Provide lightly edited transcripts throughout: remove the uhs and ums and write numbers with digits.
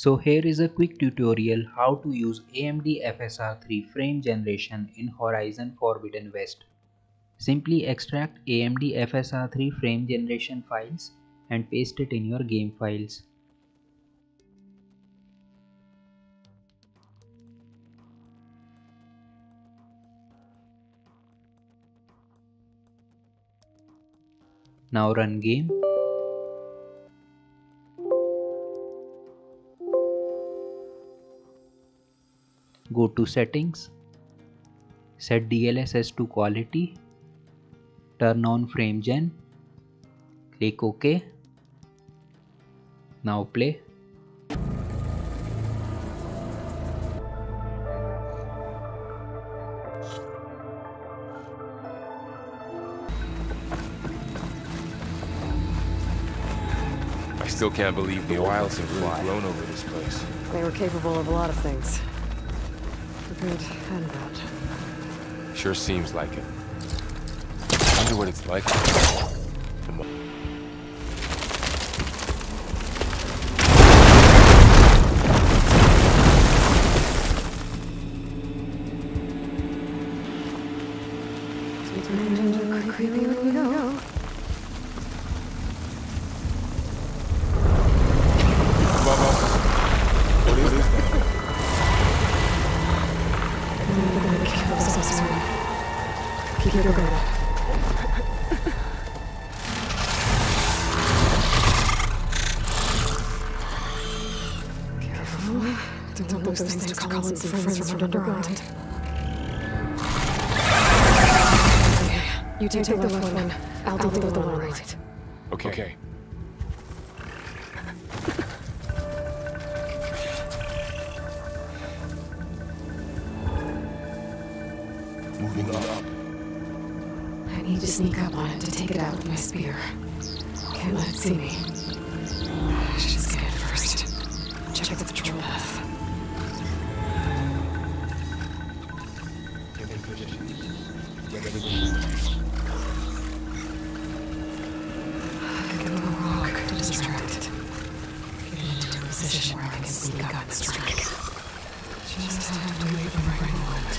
So here is a quick tutorial how to use AMD FSR 3 frame generation in Horizon Forbidden West. Simply extract AMD FSR 3 frame generation files and paste it in your game files. Now run game. Go to settings, set DLSS to quality, turn on frame gen, click OK, now play. I still can't believe the wilds have really blown over this place. They were capable of a lot of things. Good and bad. Sure seems like it. I wonder what it's like. Come on. Don't let those things call and see friends from underground. Okay, you take the left one, I'll do the one right. Okay. Moving up. I need to sneak up on it to take it out with my spear. Can't let it see me. I should scan it first. Check the patrol path. I can go walk to distract it. Get into a position where I can sneak up and strike. Just have to wait the right moment.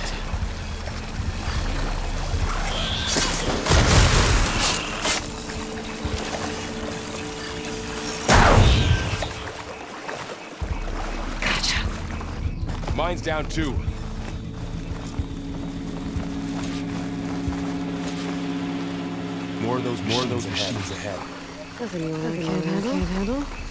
Mine's down too. More of those machines ahead. Nothing you can't handle.